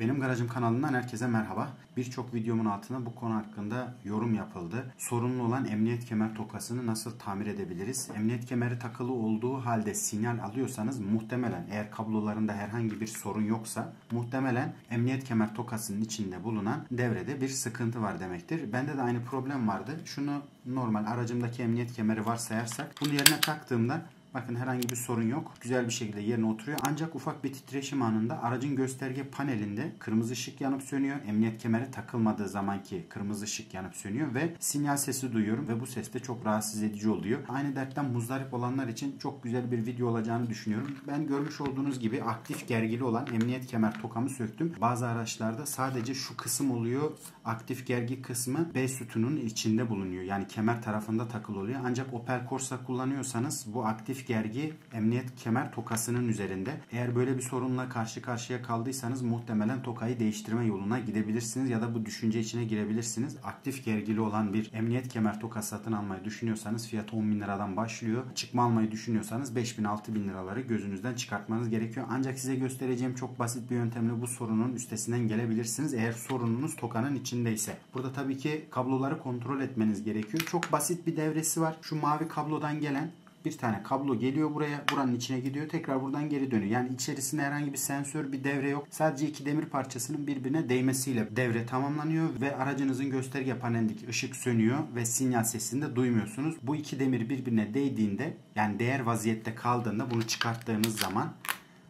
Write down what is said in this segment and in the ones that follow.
Benim Garajım kanalından herkese merhaba. Birçok videomun altına bu konu hakkında yorum yapıldı. Sorunlu olan emniyet kemer tokasını nasıl tamir edebiliriz? Emniyet kemeri takılı olduğu halde sinyal alıyorsanız muhtemelen eğer kablolarında herhangi bir sorun yoksa muhtemelen emniyet kemer tokasının içinde bulunan devrede bir sıkıntı var demektir. Bende de aynı problem vardı. Şunu normal aracımdaki emniyet kemeri varsayarsak bunu yerine taktığımda bakın herhangi bir sorun yok. Güzel bir şekilde yerine oturuyor. Ancak ufak bir titreşim anında aracın gösterge panelinde kırmızı ışık yanıp sönüyor. Emniyet kemeri takılmadığı zamanki kırmızı ışık yanıp sönüyor ve sinyal sesi duyuyorum ve bu ses de çok rahatsız edici oluyor. Aynı dertten muzdarip olanlar için çok güzel bir video olacağını düşünüyorum. Ben görmüş olduğunuz gibi aktif gergili olan emniyet kemer tokamı söktüm. Bazı araçlarda sadece şu kısım oluyor. Aktif gergi kısmı B sütunun içinde bulunuyor. Yani kemer tarafında takılı oluyor. Ancak Opel Corsa kullanıyorsanız bu aktif gergi emniyet kemer tokasının üzerinde. Eğer böyle bir sorunla karşı karşıya kaldıysanız muhtemelen tokayı değiştirme yoluna gidebilirsiniz ya da bu düşünce içine girebilirsiniz. Aktif gergili olan bir emniyet kemer tokası satın almayı düşünüyorsanız fiyatı 10.000 liradan başlıyor. Çıkma almayı düşünüyorsanız 5.000-6.000 liraları gözünüzden çıkartmanız gerekiyor. Ancak size göstereceğim çok basit bir yöntemle bu sorunun üstesinden gelebilirsiniz. Eğer sorununuz tokanın içindeyse. Burada tabii ki kabloları kontrol etmeniz gerekiyor. Çok basit bir devresi var. Şu mavi kablodan gelen bir tane kablo geliyor buraya, buranın içine gidiyor, tekrar buradan geri dönüyor. Yani içerisinde herhangi bir sensör, bir devre yok. Sadece iki demir parçasının birbirine değmesiyle devre tamamlanıyor ve aracınızın gösterge panelindeki ışık sönüyor ve sinyal sesini de duymuyorsunuz. Bu iki demir birbirine değdiğinde, yani değer vaziyette kaldığında bunu çıkarttığınız zaman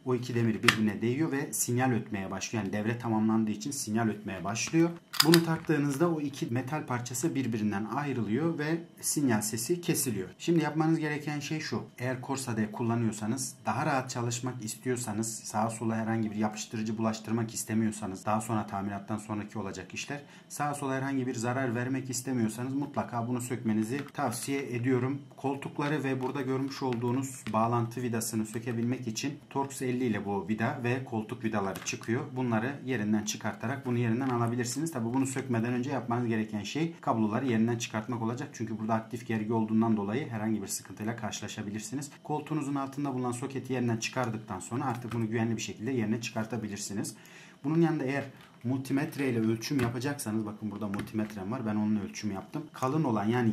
o iki demir birbirine değiyor ve sinyal ötmeye başlıyor. Yani devre tamamlandığı için sinyal ötmeye başlıyor. Bunu taktığınızda o iki metal parçası birbirinden ayrılıyor ve sinyal sesi kesiliyor. Şimdi yapmanız gereken şey şu. Eğer Corsa'da kullanıyorsanız, daha rahat çalışmak istiyorsanız, sağa sola herhangi bir yapıştırıcı bulaştırmak istemiyorsanız, daha sonra tamirattan sonraki olacak işler, sağa sola herhangi bir zarar vermek istemiyorsanız mutlaka bunu sökmenizi tavsiye ediyorum. Koltukları ve burada görmüş olduğunuz bağlantı vidasını sökebilmek için Torx 50 ile bu vida ve koltuk vidaları çıkıyor. Bunları yerinden çıkartarak bunu yerinden alabilirsiniz. Tabii bunu sökmeden önce yapmanız gereken şey kabloları yerinden çıkartmak olacak. Çünkü burada aktif gergi olduğundan dolayı herhangi bir sıkıntıyla karşılaşabilirsiniz. Koltuğunuzun altında bulunan soketi yerinden çıkardıktan sonra artık bunu güvenli bir şekilde yerine çıkartabilirsiniz. Bunun yanında eğer multimetre ile ölçüm yapacaksanız, bakın burada multimetrem var, ben onunla ölçüm yaptım. Kalın olan, yani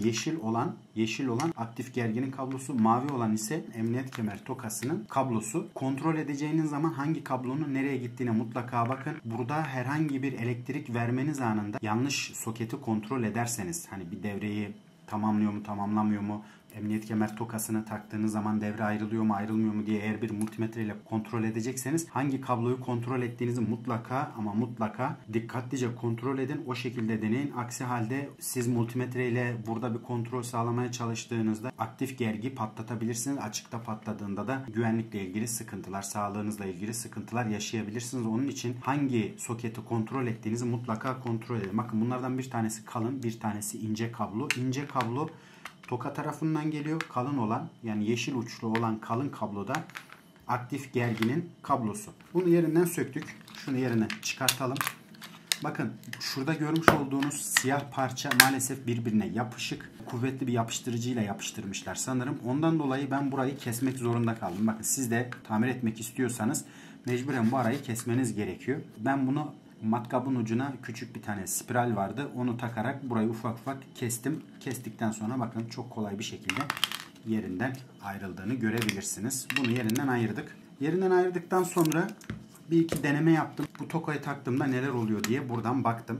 yeşil olan aktif gerginin kablosu, mavi olan ise emniyet kemer tokasının kablosu. Kontrol edeceğiniz zaman hangi kablonun nereye gittiğine mutlaka bakın. Burada herhangi bir elektrik vermeniz anında yanlış soketi kontrol ederseniz, hani bir devreyi tamamlıyor mu tamamlamıyor mu, emniyet kemer tokasına taktığınız zaman devre ayrılıyor mu ayrılmıyor mu diye eğer bir multimetre ile kontrol edecekseniz hangi kabloyu kontrol ettiğinizi mutlaka ama mutlaka dikkatlice kontrol edin. O şekilde deneyin. Aksi halde siz multimetre ile burada bir kontrol sağlamaya çalıştığınızda aktif gergi patlatabilirsiniz. Açıkta patladığında da güvenlikle ilgili sıkıntılar, sağlığınızla ilgili sıkıntılar yaşayabilirsiniz. Onun için hangi soketi kontrol ettiğinizi mutlaka kontrol edin. Bakın bunlardan bir tanesi kalın, bir tanesi ince kablo. İnce kablo toka tarafından geliyor. Kalın olan, yani yeşil uçlu olan kalın kabloda aktif gerginin kablosu. Bunu yerinden söktük. Şunu yerine çıkartalım. Bakın şurada görmüş olduğunuz siyah parça maalesef birbirine yapışık. Kuvvetli bir yapıştırıcıyla yapıştırmışlar sanırım. Ondan dolayı ben burayı kesmek zorunda kaldım. Bakın siz de tamir etmek istiyorsanız mecburen bu arayı kesmeniz gerekiyor. Ben bunu matkabın ucuna küçük bir tane spiral vardı. Onu takarak burayı ufak ufak kestim. Kestikten sonra bakın çok kolay bir şekilde yerinden ayrıldığını görebilirsiniz. Bunu yerinden ayırdık. Yerinden ayırdıktan sonra bir iki deneme yaptım. Bu tokayı taktığımda neler oluyor diye buradan baktım.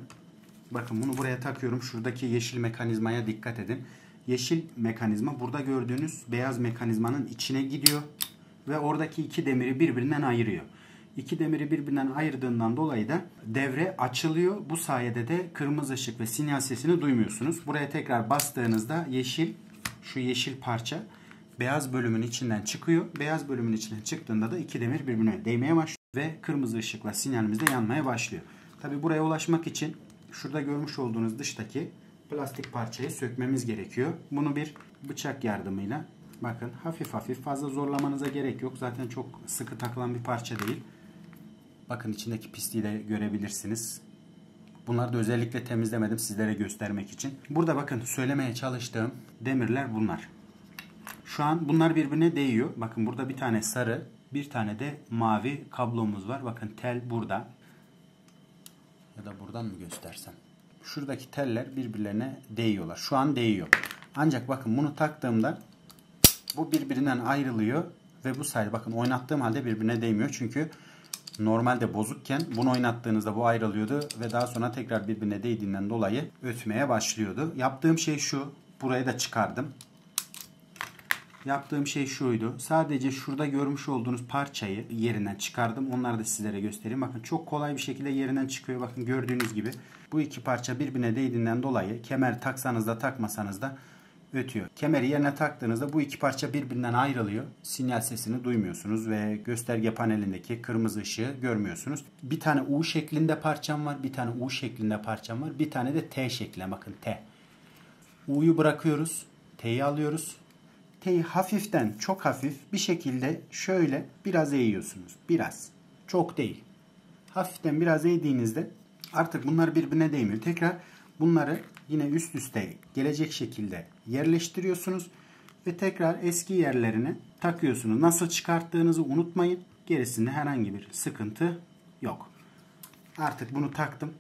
Bakın bunu buraya takıyorum. Şuradaki yeşil mekanizmaya dikkat edin. Yeşil mekanizma burada gördüğünüz beyaz mekanizmanın içine gidiyor. Ve oradaki iki demiri birbirinden ayırıyor. İki demiri birbirinden ayırdığından dolayı da devre açılıyor. Bu sayede de kırmızı ışık ve sinyal sesini duymuyorsunuz. Buraya tekrar bastığınızda yeşil, şu yeşil parça beyaz bölümün içinden çıkıyor. Beyaz bölümün içinden çıktığında da iki demir birbirine değmeye başlıyor ve kırmızı ışıkla sinyalimiz de yanmaya başlıyor. Tabii buraya ulaşmak için şurada görmüş olduğunuz dıştaki plastik parçayı sökmemiz gerekiyor. Bunu bir bıçak yardımıyla, bakın hafif hafif, fazla zorlamanıza gerek yok. Zaten çok sıkı takılan bir parça değil. Bakın içindeki pisliği de görebilirsiniz. Bunları da özellikle temizlemedim sizlere göstermek için. Burada bakın söylemeye çalıştığım demirler bunlar. Şu an bunlar birbirine değiyor. Bakın burada bir tane sarı, bir tane de mavi kablomuz var. Bakın tel burada. Ya da buradan mı göstersem? Şuradaki teller birbirlerine değiyorlar. Şu an değiyor. Ancak bakın bunu taktığımda bu birbirinden ayrılıyor ve bu sayede bakın oynattığım halde birbirine değmiyor. Çünkü normalde bozukken bunu oynattığınızda bu ayrılıyordu ve daha sonra tekrar birbirine değdiğinden dolayı ötmeye başlıyordu. Yaptığım şey şu. Burayı da çıkardım. Yaptığım şey şuydu. Sadece şurada görmüş olduğunuz parçayı yerinden çıkardım. Onları da sizlere göstereyim. Bakın çok kolay bir şekilde yerinden çıkıyor. Bakın gördüğünüz gibi bu iki parça birbirine değdiğinden dolayı kemer taksanız da takmasanız da ötüyor. Kemeri yerine taktığınızda bu iki parça birbirinden ayrılıyor. Sinyal sesini duymuyorsunuz ve gösterge panelindeki kırmızı ışığı görmüyorsunuz. Bir tane U şeklinde parçam var. Bir tane U şeklinde parçam var. Bir tane de T şeklinde. Bakın T. U'yu bırakıyoruz. T'yi alıyoruz. T'yi hafiften, çok hafif bir şekilde şöyle biraz eğiyorsunuz. Biraz. Çok değil. Hafiften biraz eğdiğinizde artık bunlar birbirine değmiyor. Tekrar bunları yine üst üste gelecek şekilde yerleştiriyorsunuz. Ve tekrar eski yerlerine takıyorsunuz. Nasıl çıkarttığınızı unutmayın. Gerisinde herhangi bir sıkıntı yok. Artık bunu taktım.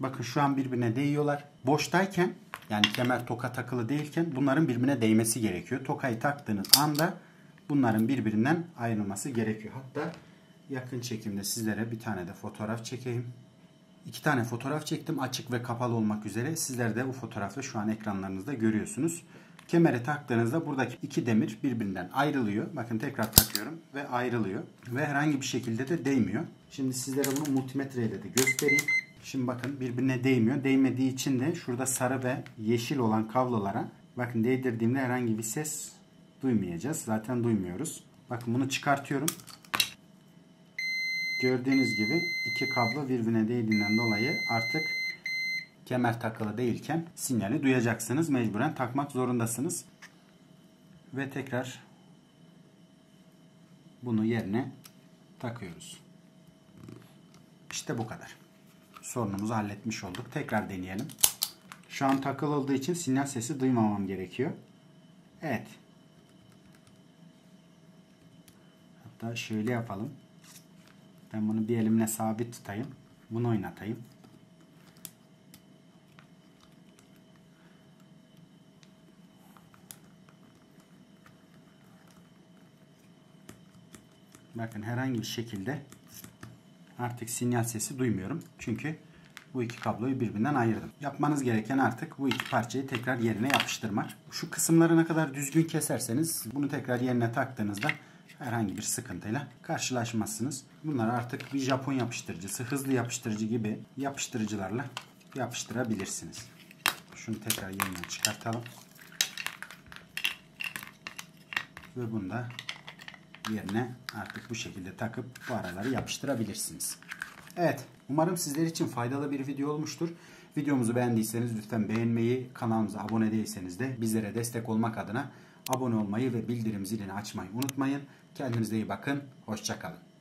Bakın şu an birbirine değiyorlar. Boştayken, yani kemer toka takılı değilken bunların birbirine değmesi gerekiyor. Tokayı taktığınız anda bunların birbirinden ayrılması gerekiyor. Hatta yakın çekimde sizlere bir tane de fotoğraf çekeyim. İki tane fotoğraf çektim, açık ve kapalı olmak üzere. Sizler de bu fotoğrafı şu an ekranlarınızda görüyorsunuz. Kemere taktığınızda buradaki iki demir birbirinden ayrılıyor. Bakın tekrar takıyorum ve ayrılıyor. Ve herhangi bir şekilde de değmiyor. Şimdi sizlere bunu multimetreyle de göstereyim. Şimdi bakın birbirine değmiyor. Değmediği için de şurada sarı ve yeşil olan kablolara bakın değdirdiğimde herhangi bir ses duymayacağız. Zaten duymuyoruz. Bakın bunu çıkartıyorum. Gördüğünüz gibi iki kablo birbirine değdiğinden dolayı artık kemer takılı değilken sinyali duyacaksınız. Mecburen takmak zorundasınız. Ve tekrar bunu yerine takıyoruz. İşte bu kadar. Sorunumuzu halletmiş olduk. Tekrar deneyelim. Şu an takılı olduğu için sinyal sesi duymamam gerekiyor. Evet. Hatta şöyle yapalım. Ben bunu bir elimle sabit tutayım. Bunu oynatayım. Bakın herhangi bir şekilde artık sinyal sesi duymuyorum. Çünkü bu iki kabloyu birbirinden ayırdım. Yapmanız gereken artık bu iki parçayı tekrar yerine yapıştırmak. Şu kısımları ne kadar düzgün keserseniz bunu tekrar yerine taktığınızda herhangi bir sıkıntıyla karşılaşmazsınız. Bunları artık bir Japon yapıştırıcısı, hızlı yapıştırıcı gibi yapıştırıcılarla yapıştırabilirsiniz. Şunu tekrar yeniden çıkartalım. Ve bunu da yerine artık bu şekilde takıp bu araları yapıştırabilirsiniz. Evet, umarım sizler için faydalı bir video olmuştur. Videomuzu beğendiyseniz lütfen beğenmeyi, kanalımıza abone değilseniz de bizlere destek olmak adına abone olmayı ve bildirim zilini açmayı unutmayın. Kendinize iyi bakın, hoşça kalın.